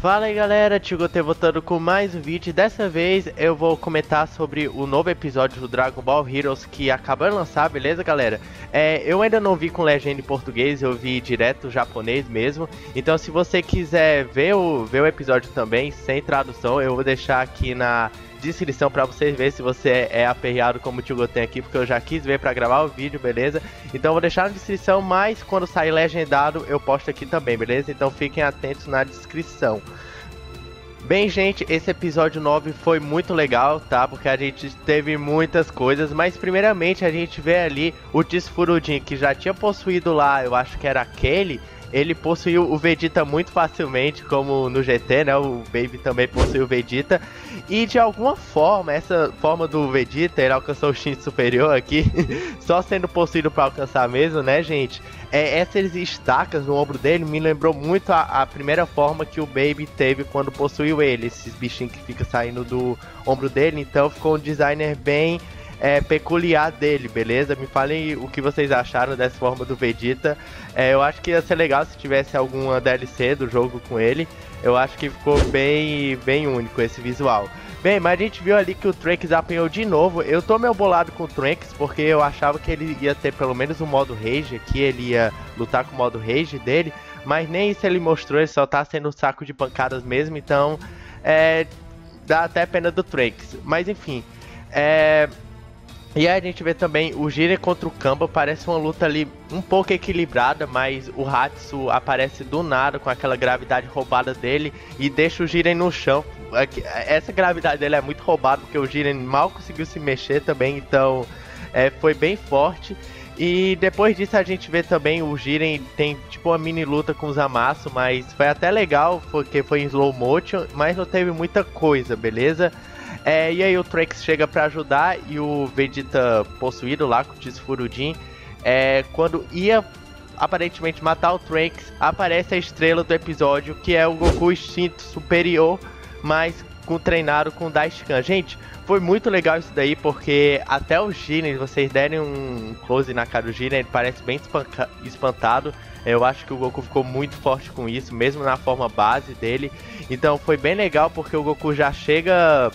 Fala aí galera, Tio Goten voltando com mais um vídeo. Dessa vez eu vou comentar sobre o novo episódio do Dragon Ball Heroes que acabou de lançar, beleza galera? Eu ainda não vi com legenda em português, eu vi direto japonês mesmo. Então se você quiser ver o episódio também, sem tradução, eu vou deixar aqui na descrição pra vocês verem se você é aperreado como o Tio Goten aqui, porque eu já quis ver pra gravar o vídeo, beleza? Então eu vou deixar na descrição, mas quando sair legendado eu posto aqui também, beleza? Então fiquem atentos na descrição. Bem gente, esse episódio 9 foi muito legal, tá? Porque a gente teve muitas coisas, mas primeiramente a gente vê ali o Tisfurudim, que já tinha possuído lá, eu acho que era aquele. Ele possuiu o Vegeta muito facilmente, como no GT, né? O Baby também possuiu o Vegeta. E de alguma forma, essa forma do Vegeta, ele alcançou o Instinto Superior aqui. Só sendo possuído para alcançar mesmo, né, gente? Essas estacas no ombro dele me lembrou muito a primeira forma que o Baby teve quando possuiu ele. Esses bichinhos que ficam saindo do ombro dele. Então ficou um designer bem peculiar dele, beleza? Me falem o que vocês acharam dessa forma do Vegeta. Eu acho que ia ser legal se tivesse alguma DLC do jogo com ele. Eu acho que ficou bem único esse visual. Bem, mas a gente viu ali que o Trunks apanhou de novo. Eu tô meio bolado com o Trunks porque eu achava que ele ia ter pelo menos um modo Rage aqui, ele ia lutar com o modo Rage dele, mas nem isso ele mostrou, ele só tá sendo um saco de pancadas mesmo, então dá até pena do Trunks. Mas enfim, e aí a gente vê também o Jiren contra o Kamba, parece uma luta ali um pouco equilibrada, mas o Hatsu aparece do nada com aquela gravidade roubada dele e deixa o Jiren no chão. Essa gravidade dele é muito roubada porque o Jiren mal conseguiu se mexer também, então foi bem forte. E depois disso a gente vê também o Jiren tem tipo uma mini luta com o Zamasu, mas foi até legal porque foi em slow motion, mas não teve muita coisa, beleza? E aí o Trunks chega pra ajudar e o Vegeta possuído lá com o Tisfurudim, quando ia aparentemente matar o Trunks, aparece a estrela do episódio, que é o Goku Instinto Superior, mas treinado com o Daishinkan. Gente, foi muito legal isso daí, porque até o Jiren, vocês derem um close na cara do Jiren, ele parece bem espantado. Eu acho que o Goku ficou muito forte com isso, mesmo na forma base dele. Então foi bem legal, porque o Goku já chega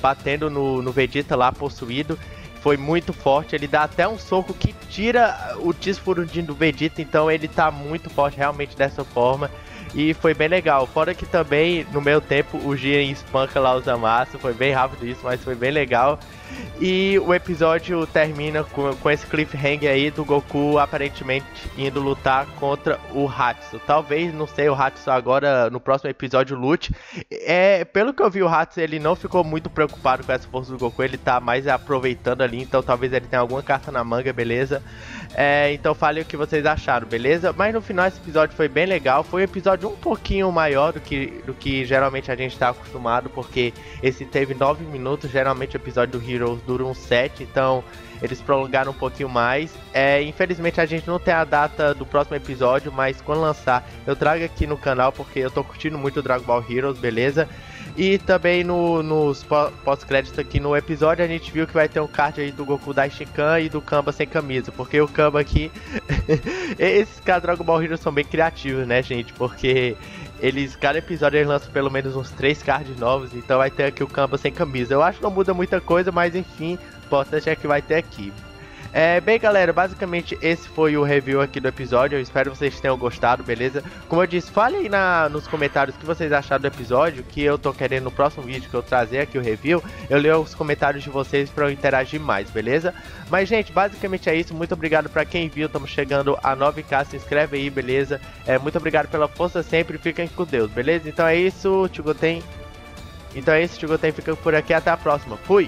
batendo no Vegeta lá possuído, foi muito forte, ele dá até um soco que tira o Tisfurudim do Vegeta, então ele tá muito forte realmente dessa forma e foi bem legal. Fora que também no meio tempo o Jiren espanca lá o Zamasu, foi bem rápido isso, mas foi bem legal. E o episódio termina com esse cliffhanger aí do Goku aparentemente indo lutar contra o Hatsu. Talvez, não sei, o Hatsu agora no próximo episódio lute. Pelo que eu vi, o Hatsu ele não ficou muito preocupado com essa força do Goku, ele tá mais aproveitando ali, então talvez ele tenha alguma carta na manga, beleza? Então falem o que vocês acharam, beleza? Mas no final esse episódio foi bem legal, foi um episódio um pouquinho maior do que geralmente a gente tá acostumado, porque esse teve 9 minutos, geralmente o episódio do Heroes dura uns 7, então eles prolongaram um pouquinho mais. Infelizmente a gente não tem a data do próximo episódio, mas quando lançar eu trago aqui no canal, porque eu tô curtindo muito o Dragon Ball Heroes, beleza? E também nos pós-créditos aqui no episódio a gente viu que vai ter um card aí do Goku Daishinkan e do Kamba sem camisa, porque o Kamba aqui esses caras Dragon Ball Heroes são bem criativos, né gente, porque cada episódio eles lançam pelo menos uns 3 cards novos, então vai ter aqui o Kamba sem camisa. Eu acho que não muda muita coisa, mas enfim, o importante é que vai ter aqui. Bem galera, basicamente esse foi o review aqui do episódio, eu espero que vocês tenham gostado, beleza? Como eu disse, fale aí nos comentários o que vocês acharam do episódio, que eu tô querendo no próximo vídeo que eu trazer aqui o review, eu leio os comentários de vocês pra eu interagir mais, beleza? Mas gente, basicamente é isso, muito obrigado pra quem viu, estamos chegando a 9K, se inscreve aí, beleza? Muito obrigado pela força sempre, fiquem com Deus, beleza? Então é isso, Tio Goten fica por aqui, até a próxima, fui!